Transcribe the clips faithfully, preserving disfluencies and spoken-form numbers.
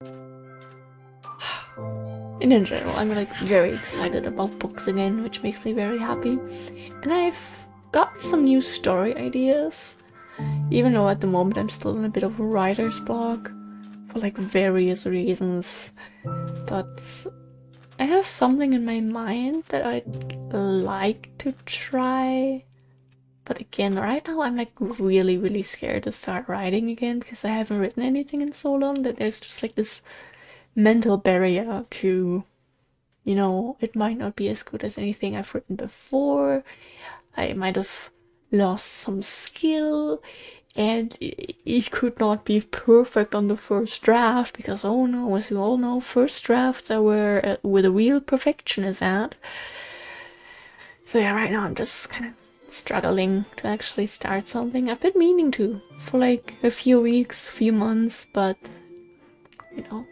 And in general, I'm like very excited about books again, which makes me very happy. And I've got some new story ideas, even though at the moment I'm still in a bit of a writer's block for like various reasons. But I have something in my mind that I'd like to try. But again, right now I'm like really, really scared to start writing again because I haven't written anything in so long that there's just like this mental barrier to, you know, it might not be as good as anything I've written before. I might have lost some skill and it could not be perfect on the first draft because, oh no, as you all know, first drafts are where, uh, where the real perfection is at. So yeah, right now I'm just kind of struggling to actually start something. I've been meaning to for like a few weeks, few months, but you know,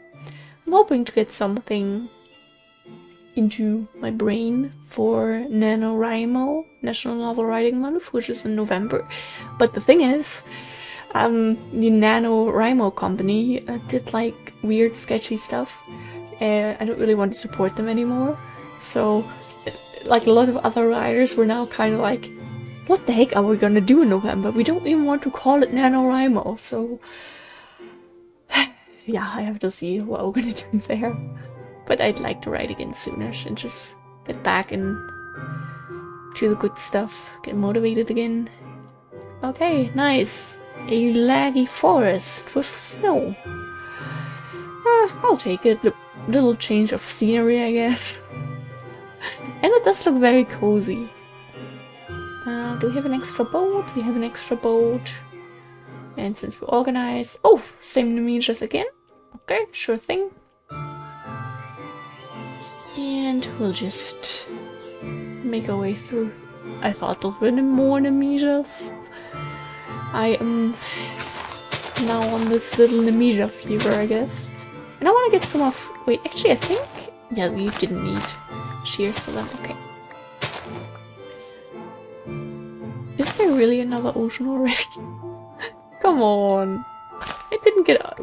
I'm hoping to get something into my brain for NaNoWriMo, National Novel Writing Month, which is in November. But the thing is, um, the NaNoWriMo company uh, did like weird, sketchy stuff. Uh, I don't really want to support them anymore. So, like a lot of other writers, we're now kind of like, what the heck are we gonna do in November? We don't even want to call it NaNoWriMo, so yeah, I have to see what we're gonna do there. But I'd like to write again sooner and just get back and do the good stuff, get motivated again. Okay, nice. A laggy forest with snow. Uh, I'll take it. L- little change of scenery, I guess. And it does look very cozy. Uh, do we have an extra boat? We have an extra boat. And since we organize... Oh! Same Nemesias again. Okay, sure thing. And we'll just make our way through. I thought there were more Nemesias. I am now on this little Nemesia fever, I guess. And I want to get some off... Wait, actually I think... Yeah, we didn't need... Cheers to them, okay. Is there really another ocean already? Come on. I didn't get out.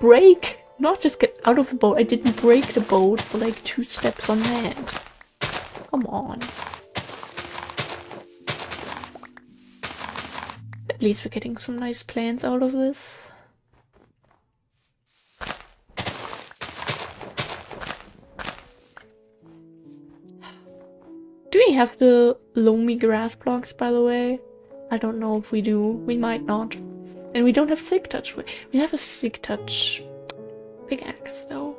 Break. Not just get out of the boat. I didn't break the boat for like two steps on land. Come on. At least we're getting some nice plants out of this. Do we have the Loamy Grass Blocks, by the way? I don't know if we do. We might not. And we don't have Sig Touch. We have a Sig Touch pickaxe, though.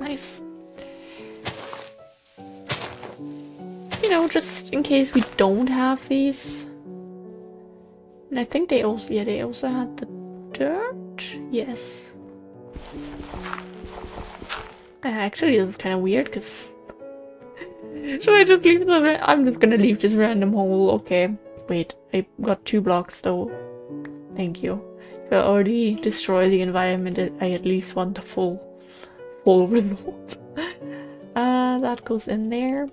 Nice. You know, just in case we don't have these. And I think they also, yeah, they also had the dirt. Yes. Actually, this is kind of weird, because... Should I just leave this ra- I'm just gonna leave this random hole, okay. Wait, I got two blocks, though. Thank you. If I already destroy the environment, I at least want the full... full result. Uh, that goes in there.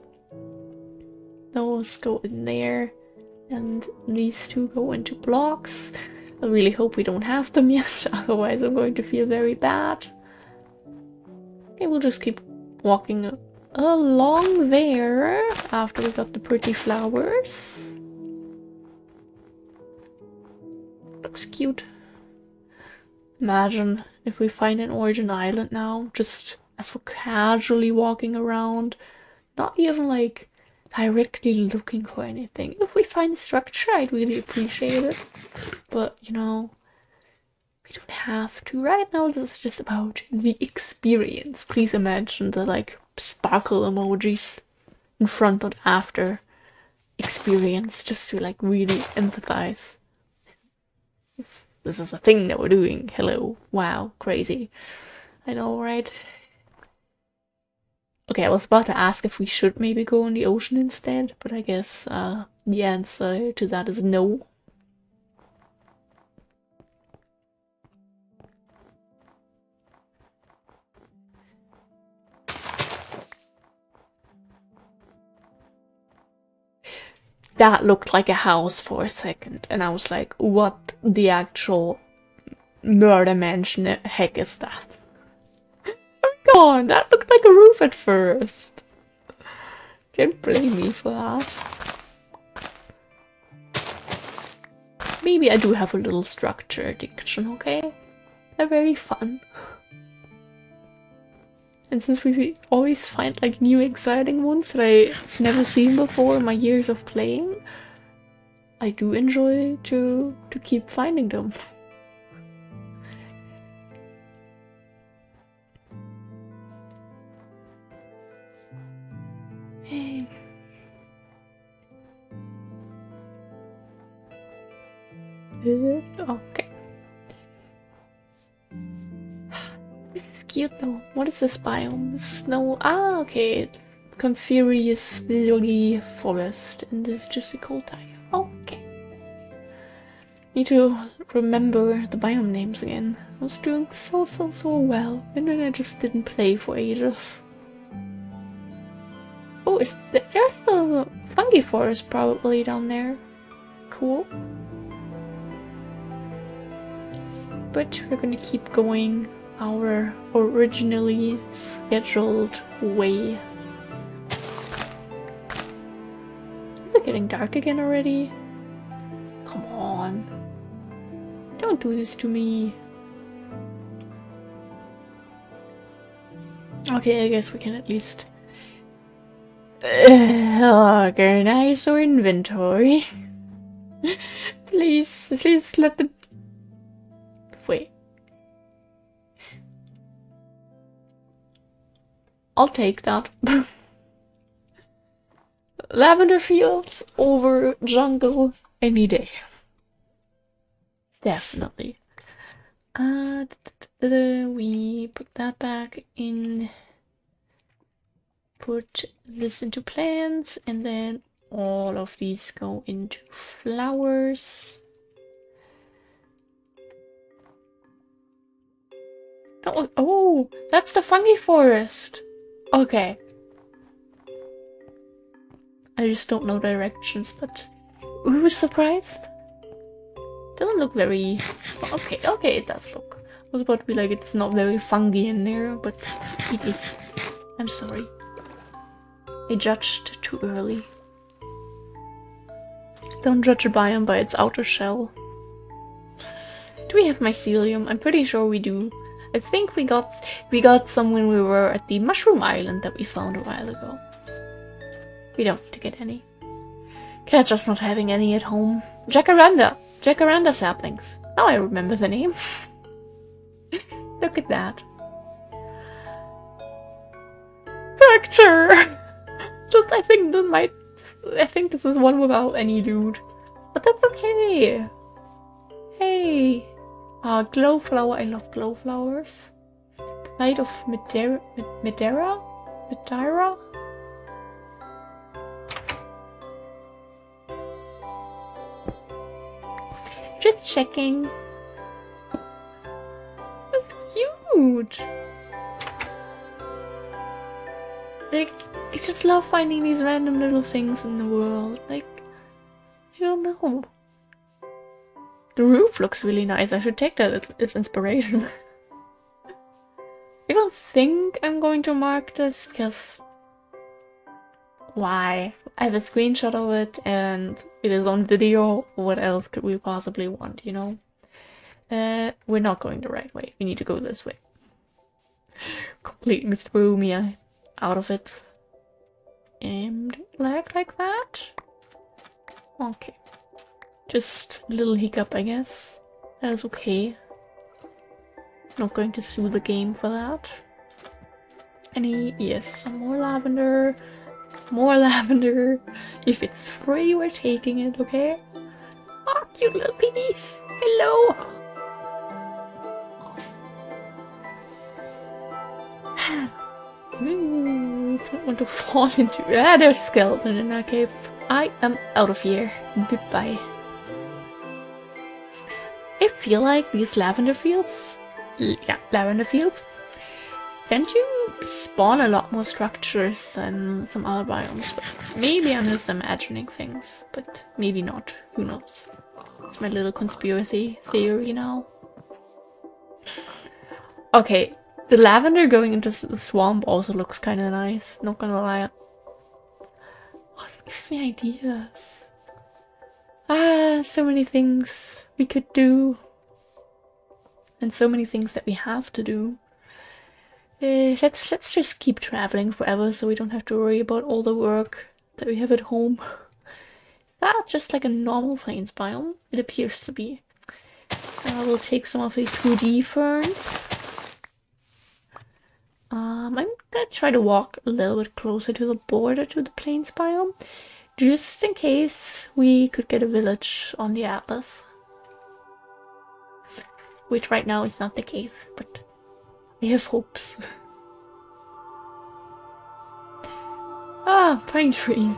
Those go in there. And these two go into blocks. I really hope we don't have them yet, otherwise I'm going to feel very bad. Okay, we'll just keep walking along there after we got the pretty flowers. Looks cute. Imagine if we find an origin island now, just as for casually walking around, not even like directly looking for anything. If we find a structure, I'd really appreciate it. But, you know, we don't have to. Right now, this is just about the experience. Please imagine the, like, sparkle emojis in front and after experience, just to, like, really empathize. This, this is a thing that we're doing. Hello. Wow. Crazy. I know, right? Okay, I was about to ask if we should maybe go in the ocean instead, but I guess uh, the answer to that is no. that looked like a house for a second, and I was like, what the actual murder mansion heck is that? Come on, that looked like a roof at first. Can't blame me for that. Maybe I do have a little structure addiction, okay? They're very fun. And since we always find like new exciting ones that I've never seen before in my years of playing, I do enjoy to to keep finding them. Hey. Okay. Cute though. What is this biome? Snow. Ah, okay. Coniferous Boggy Forest. And this is just a cold time. Okay. Need to remember the biome names again. I was doing so, so, so well. And then I just didn't play for ages. Oh, is there, there's the fungi forest probably down there. Cool. But we're gonna keep going our originally scheduled way. Is it getting dark again already? Come on. Don't do this to me. Okay, I guess we can at least uh, organize our inventory. Please, please let the... Wait. I'll take that. Lavender fields over jungle any day. Definitely. Uh, we put that back in. Put this into plants, and then all of these go into flowers. Oh, oh that's the fungi forest. Okay. I just don't know directions, but who was surprised? Doesn't look very... Okay, okay, it does look. I was about to be like, it's not very fungi in there, but it is. I'm sorry. I judged too early. Don't judge a biome by its outer shell. Do we have mycelium? I'm pretty sure we do. I think we got we got some when we were at the mushroom island that we found a while ago. We don't have to get any. Catch us not having any at home. Jacaranda! Jacaranda saplings. Now I remember the name. Look at that. Picture! Just I think that might I think this is one without any dude. But that's okay. Hey. Ah, uh, glowflower. I love glowflowers. Knight of Madeira. Madeira? Madeira? Just checking. That's cute! Like, I just love finding these random little things in the world. Like, I don't know. The roof looks really nice. I should take that as, as inspiration. I don't think I'm going to mark this, because... Why? I have a screenshot of it, and it is on video. What else could we possibly want, you know? Uh, we're not going the right way. We need to go this way. Completely threw me out of it. And lag like that? Okay. Just a little hiccup, I guess. That is okay. Not going to sue the game for that. Any... Yes, some more lavender. More lavender. If it's free, we're taking it, okay? Oh, cute little peonies! Hello! Ooh, don't want to fall into... Ah, there's a skeleton in our cave. I am out of here. Goodbye. I feel like these lavender fields, yeah, lavender fields, Can't you spawn a lot more structures than some other biomes? But maybe I'm just imagining things, but maybe not. Who knows? It's my little conspiracy theory now. Okay, the lavender going into the swamp also looks kind of nice, not gonna lie. Oh, it gives me ideas. Ah, so many things we could do. And so many things that we have to do. Uh, let's let's just keep traveling forever so we don't have to worry about all the work that we have at home. That's just like a normal plains biome, it appears to be. I will take some of the two D ferns. Um, I'm gonna try to walk a little bit closer to the border to the plains biome, just in case we could get a village on the atlas. Which right now is not the case, but I have hopes. Ah, pine tree.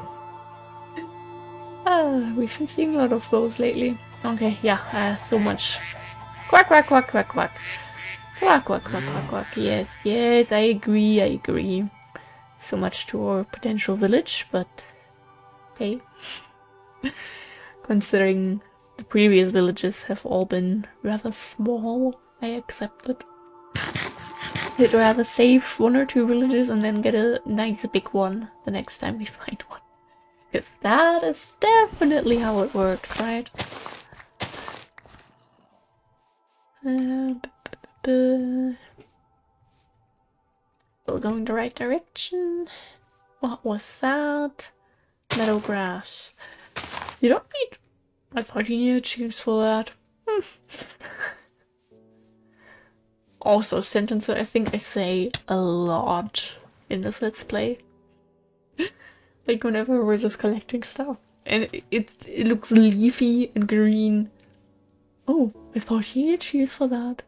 Ah, we've been seeing a lot of those lately. Okay, yeah, uh, so much. Quack, quack, quack, quack, quack. Quack, quack, quack, quack, quack. Yes, yes, I agree, I agree. So much to our potential village, but hey. Considering the previous villages have all been rather small, I accept it. I'd rather save one or two villages and then get a nice big one the next time we find one. Because that is definitely how it works, right? Uh, Still going the right direction. What was that? Meadow grass. You don't need... I thought you needed sheeps for that. Hmm. Also a sentence that I think I say a lot in this Let's Play. Like whenever we're just collecting stuff. And it, it, it looks leafy and green. Oh, I thought he needed cheese for that.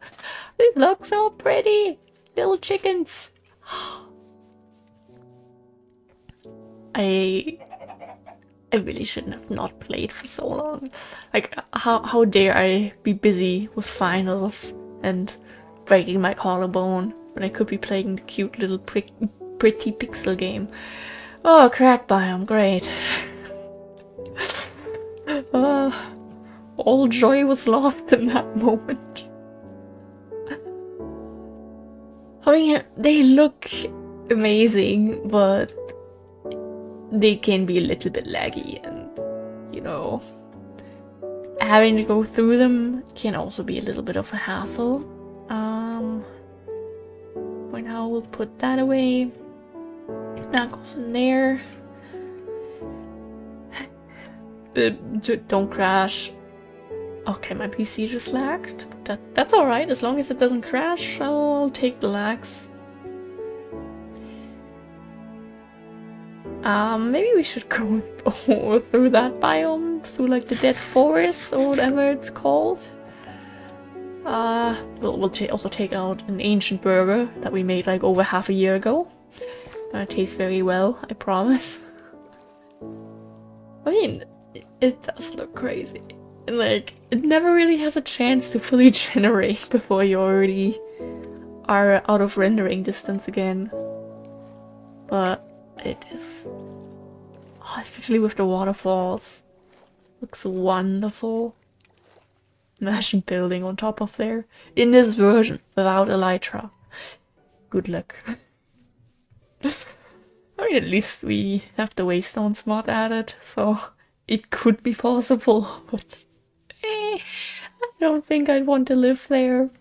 They look so pretty! Little chickens! I... I really shouldn't have not played for so long. Like, how, how dare I be busy with finals and breaking my collarbone when I could be playing the cute little pre pretty pixel game. Oh, crack biome, great. uh, All joy was lost in that moment. I mean, they look amazing, but they can be a little bit laggy, and you know, having to go through them can also be a little bit of a hassle. Um, for now, we'll put that away. That goes in there. Uh, don't crash. Okay, my P C just lagged. That, that's alright, as long as it doesn't crash, I'll take the lags. Um, maybe we should go through that biome, through like the dead forest or whatever it's called. Uh, we'll, we'll also take out an ancient burger that we made like over half a year ago. It's gonna taste very well, I promise. I mean, it, it does look crazy. Like, it never really has a chance to fully generate before you already are out of rendering distance again. But it is... Oh, especially with the waterfalls. Looks wonderful. Imagine building on top of there. In this version, without elytra. Good luck. I mean, at least we have the Waystones mod added, so it could be possible, but... I don't think I'd want to live there.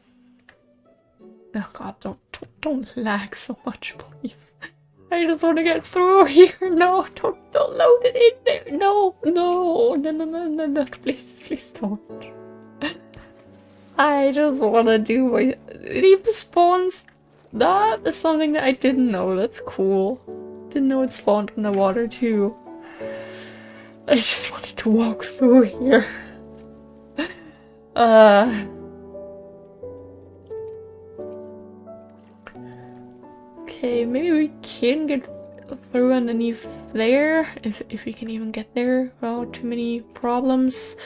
Oh god, don't, don't don't lag so much, please. I just want to get through here. No, don't don't load it in there. No, no, no, no, no, no, no. Please, please don't. I just want to do my... It even spawns. That is something that I didn't know. That's cool. Didn't know it spawned in the water too. I just wanted to walk through here. Uh, okay, maybe we can get through underneath there, if, if we can even get there without too many problems.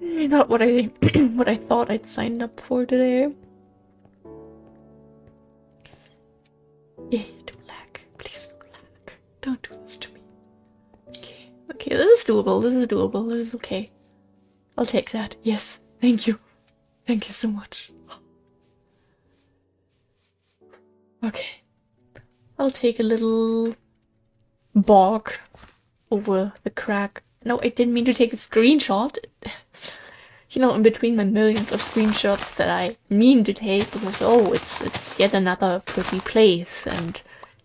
Not what I what I thought I'd signed up for today. Yeah, don't lag. Please don't lag. Don't do this to me. Okay. Okay, this is doable. This is doable. This is okay. I'll take that. Yes. Thank you. Thank you so much. Okay. I'll take a little bog over the crack. No, I didn't mean to take a screenshot. You know, in between my millions of screenshots that I mean to take because, oh, it's it's yet another pretty place and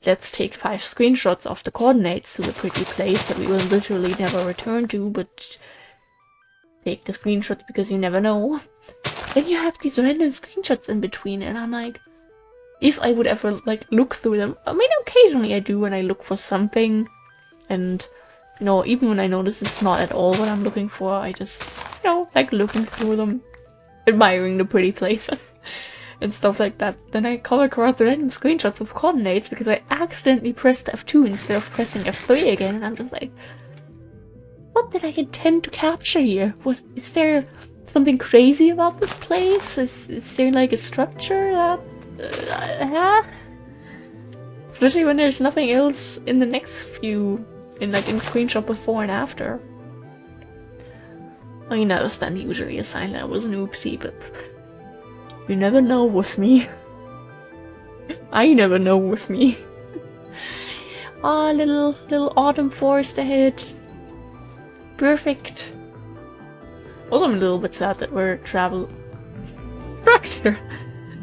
let's take five screenshots of the coordinates to the pretty place that we will literally never return to, but take the screenshots because you never know. Then you have these random screenshots in between and I'm like, if I would ever, like, look through them. I mean, occasionally I do when I look for something and, you know, even when I notice it's not at all what I'm looking for, I just, you know, like looking through them, admiring the pretty places and stuff like that. Then I come across the random screenshots of coordinates because I accidentally pressed F two instead of pressing F three again, and I'm just like, what did I intend to capture here? What, is there something crazy about this place? Is, is there like a structure that... Uh, huh? Especially when there's nothing else in the next few, in like in screenshot before and after. I know it's not usually a sign that I was an oopsie, but you never know with me. I never know with me. Ah, little little autumn forest ahead. Perfect. Also, I'm a little bit sad that we're travel structure.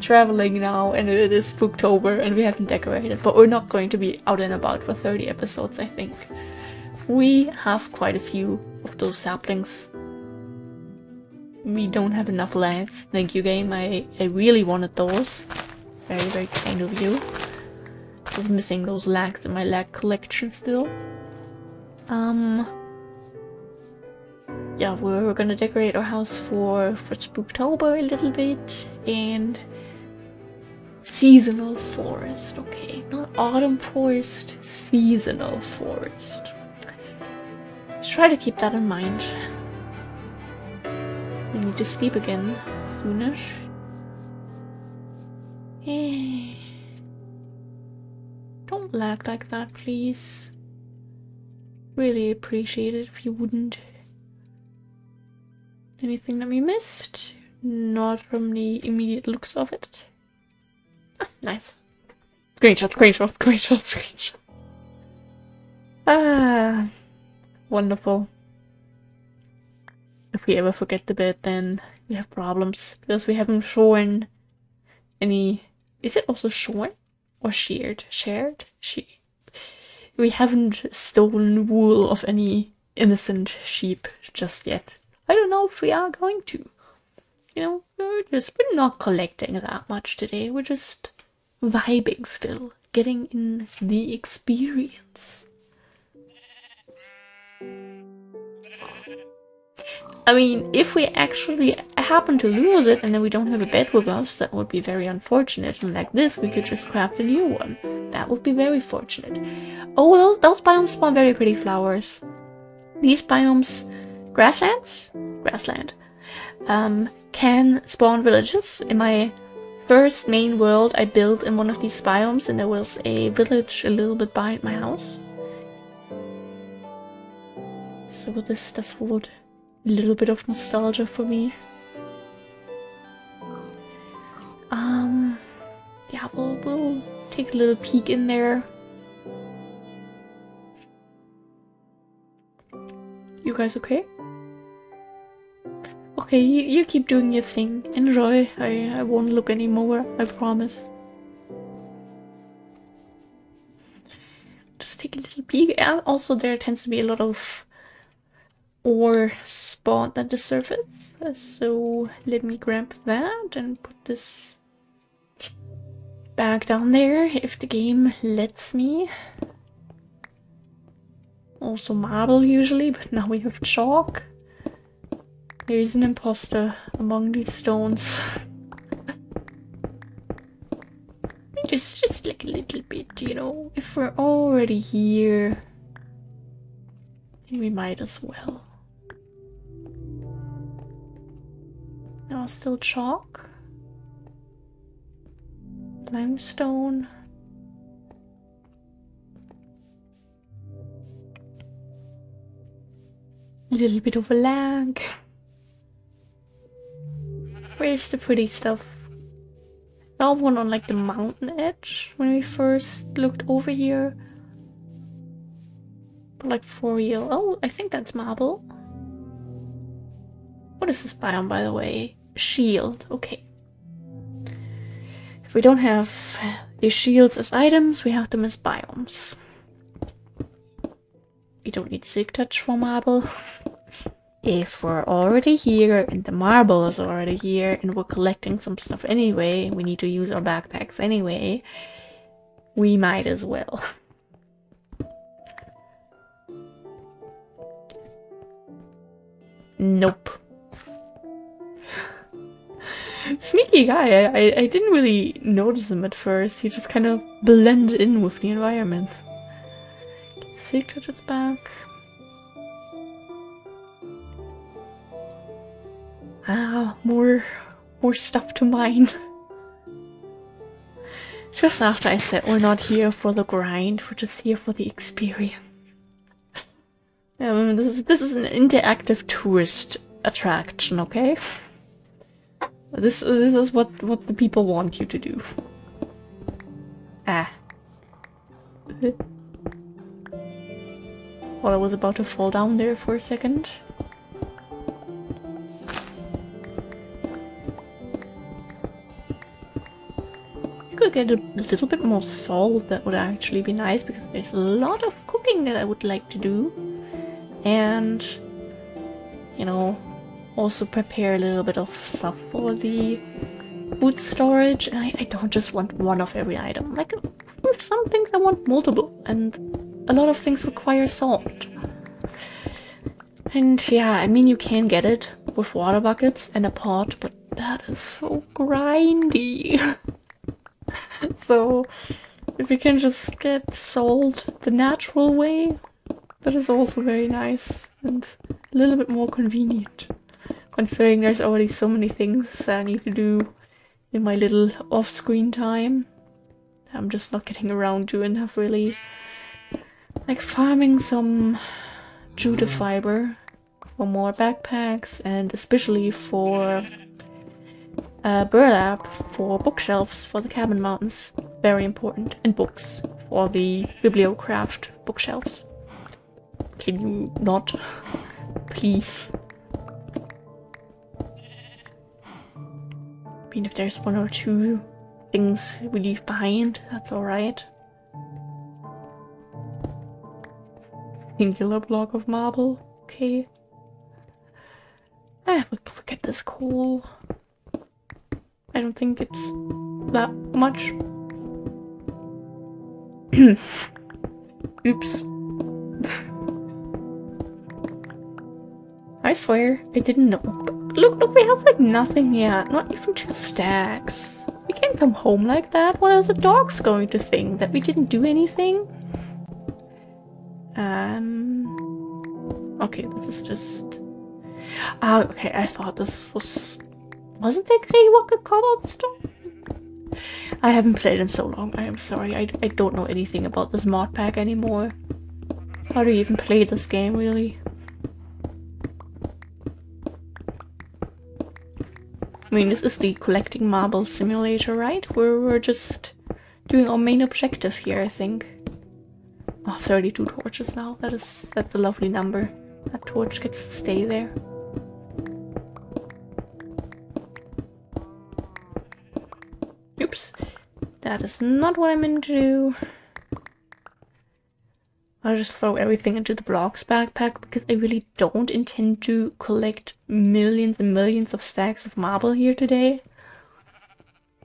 Traveling now, and it is Spooktober, and we haven't decorated, but we're not going to be out and about for thirty episodes, I think. We have quite a few of those saplings. We don't have enough lands. Thank you, game. I, I really wanted those. Very, very kind of you. I was missing those lags in my lag collection still. Um... Yeah, we're gonna decorate our house for, for Spooktober a little bit, and seasonal forest, okay. Not autumn forest, seasonal forest. Let's try to keep that in mind. We need to sleep again soonish. Hey. Don't lag like that, please. Really appreciate it if you wouldn't. Anything that we missed? Not from the immediate looks of it. Ah, nice. Screenshot, screenshot, screenshot, screenshot. Ah, wonderful. If we ever forget the bed, then we have problems. Because we haven't shown any... Is it also shorn? Or sheared? Shared? She. We haven't stolen wool of any innocent sheep just yet. I don't know if we are going to. You know, we're just we're not collecting that much today. We're just vibing still, getting in the experience. I mean, if we actually happen to lose it and then we don't have a bed with us, that would be very unfortunate. And like this, we could just craft a new one. That would be very fortunate. Oh, those, those biomes spawn very pretty flowers. These biomes... Grasslands? Grassland. Um, can spawn villages. In my first main world I built in one of these biomes and there was a village a little bit behind my house. So this that's what a little bit of nostalgia for me. Um yeah, we'll we'll take a little peek in there. You guys okay? Okay, you, you keep doing your thing. Enjoy. I, I won't look anymore, I promise. Just take a little peek. Also, there tends to be a lot of ore spawned at the surface. So let me grab that and put this back down there if the game lets me. Also marble usually, but now we have chalk. There is an imposter among these stones. just, just like a little bit, you know. If we're already here, then we might as well. Now still chalk, limestone, A little bit of a lag. Where's the pretty stuff? I saw one on like the mountain edge when we first looked over here. But like for real. Oh, I think that's marble. What is this biome, by the way? Shield. Okay. If we don't have the shields as items, we have them as biomes. We don't need Sig Touch for marble. If we're already here and the marble is already here and we're collecting some stuff anyway, we need to use our backpacks anyway, we might as well. Nope. Sneaky guy. I, I, I didn't really notice him at first. He just kind of blended in with the environment. Sig Touch is back. Ah, more, more stuff to mine. Just after I said we're not here for the grind, we're just here for the experience. Um, this, this is an interactive tourist attraction, okay? This, this is what, what the people want you to do. Ah. Well, I was about to fall down there for a second. You could get a little bit more salt, that would actually be nice, because there's a lot of cooking that I would like to do. And, you know, also prepare a little bit of stuff for the food storage. And I, I don't just want one of every item. Like, for some things I want multiple, and a lot of things require salt. And yeah, I mean, you can get it with water buckets and a pot, but that is so grindy. So, if you can just get salt the natural way, that is also very nice and a little bit more convenient, considering there's already so many things that I need to do in my little off-screen time. I'm just not getting around to and have really, like, farming some jute fiber for more backpacks and especially for uh, burlap for bookshelves for the cabin mountains. Very important. And books for the bibliocraft bookshelves. Can you not? Please. I mean, if there's one or two things we leave behind, that's alright. Singular block of marble, okay. Ah, we'll get this coal. I don't think it's that much. Oops. I swear, I didn't know. Look, look, we have like nothing yet. Not even two stacks. We can't come home like that. What are the dogs going to think? That we didn't do anything? Um... Okay, this is just... Ah, okay, I thought this was... Wasn't that Greywalker cobblestone? I haven't played in so long. I am sorry. I, I don't know anything about this mod pack anymore. How do you even play this game, really? I mean, this is the collecting marble simulator, right? We're, we're just doing our main objectives here, I think. Oh, thirty-two torches now. That is, that's a lovely number. That torch gets to stay there. Oops. That is not what I meant to do. I'll just throw everything into the blocks backpack because I really don't intend to collect millions and millions of stacks of marble here today.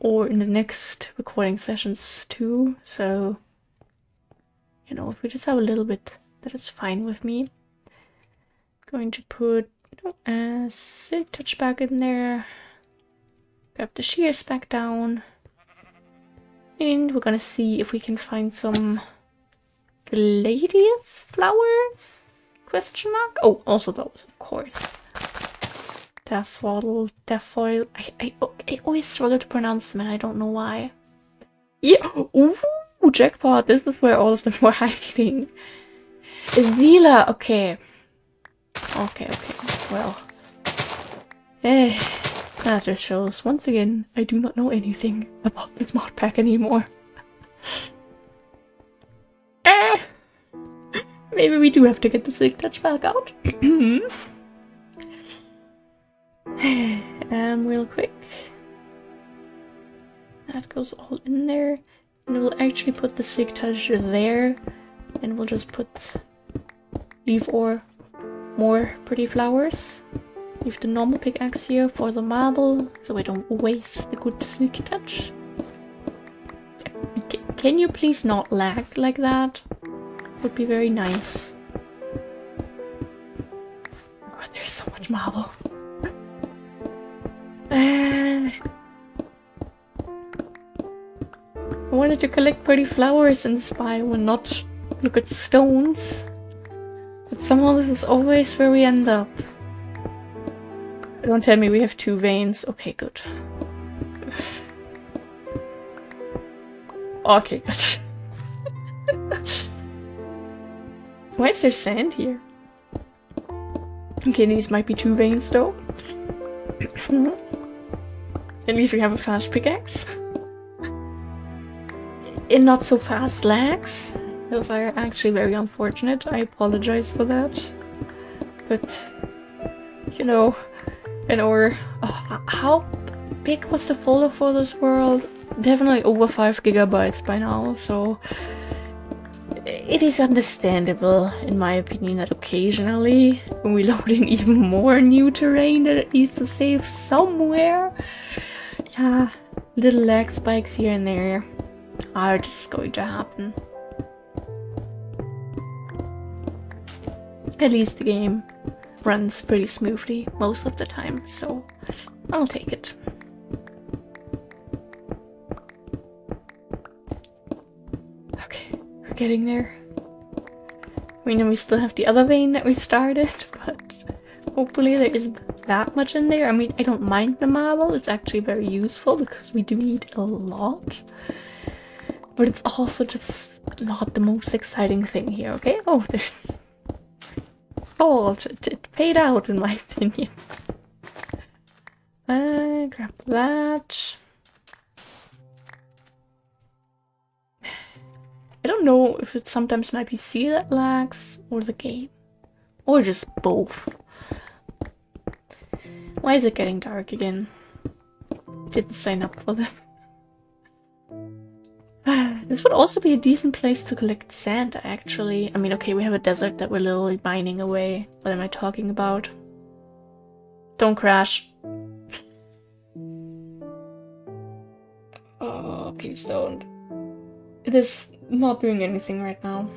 Or in the next recording sessions too, so... You know, if we just have a little bit, that is fine with me. I'm going to put a Sig Touch back in there. Grab the shears back down. And we're gonna see if we can find some... Gladiolus flowers? Question mark? Oh, also those, of course. Death wattle, deathfoil. I, I, I always struggle to pronounce them and I don't know why. Yeah! Ooh! Jackpot! This is where all of them were hiding. Zila! Okay. Okay, okay, well. Eh, that just shows, once again, I do not know anything about this mod pack anymore. Eh! Maybe we do have to get the Sig Touch back out. um, real quick. That goes all in there. And we'll actually put the Sig Touch there. And we'll just put leave or more pretty flowers. Leave the normal pickaxe here for the marble, so I don't waste the good Sig Touch. C can you please not lag like that? Would be very nice. Oh god, there's so much marble. uh, I wanted to collect pretty flowers in this biome and not look at stones. But somehow this is always where we end up. Don't tell me we have two veins. Okay, good. Okay, good. Why is there sand here? Okay, these might be two veins though. At least we have a fast pickaxe. And not so fast lags. Those are actually very unfortunate. I apologize for that. But, you know, and or oh, how big was the folder for this world? Definitely over five gigabytes by now, so it is understandable, in my opinion, that occasionally when we load in even more new terrain that it needs to save somewhere, yeah, little lag spikes here and there are just going to happen. At least the game runs pretty smoothly most of the time, so I'll take it. Okay, we're getting there. We know we still have the other vein that we started, but hopefully there isn't that much in there. I mean, I don't mind the marble, it's actually very useful because we do need it a lot. But it's also just not the most exciting thing here, okay? Oh, there's... Oh, it, it paid out in my opinion. Uh, grab that. I don't know if it's sometimes my P C that lags, or the game. Or just both. Why is it getting dark again? Didn't sign up for that. This would also be a decent place to collect sand, actually. I mean, okay, we have a desert that we're literally mining away. What am I talking about? Don't crash. Oh, please don't. It is not doing anything right now.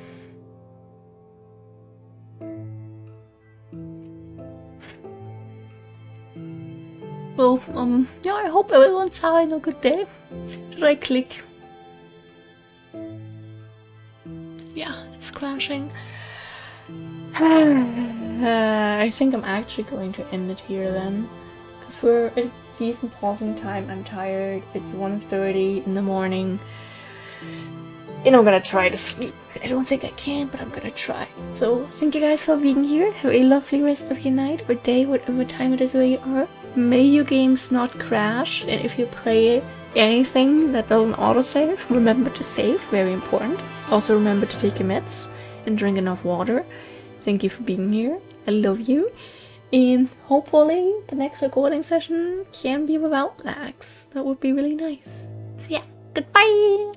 Well, um, yeah, I hope everyone's having a good day. Should I click? Yeah, it's crashing. uh, I think I'm actually going to end it here then, because we're at a decent pausing time. I'm tired. It's one thirty in the morning, and I'm gonna try to sleep. I don't think I can, but I'm gonna try. So thank you guys for being here. Have a lovely rest of your night or day, whatever time it is where you are. May your games not crash, and if you play anything that doesn't autosave, remember to save, very important. Also remember to take your meds and drink enough water. Thank you for being here. I love you. And hopefully the next recording session can be without lags. That would be really nice. So yeah, goodbye!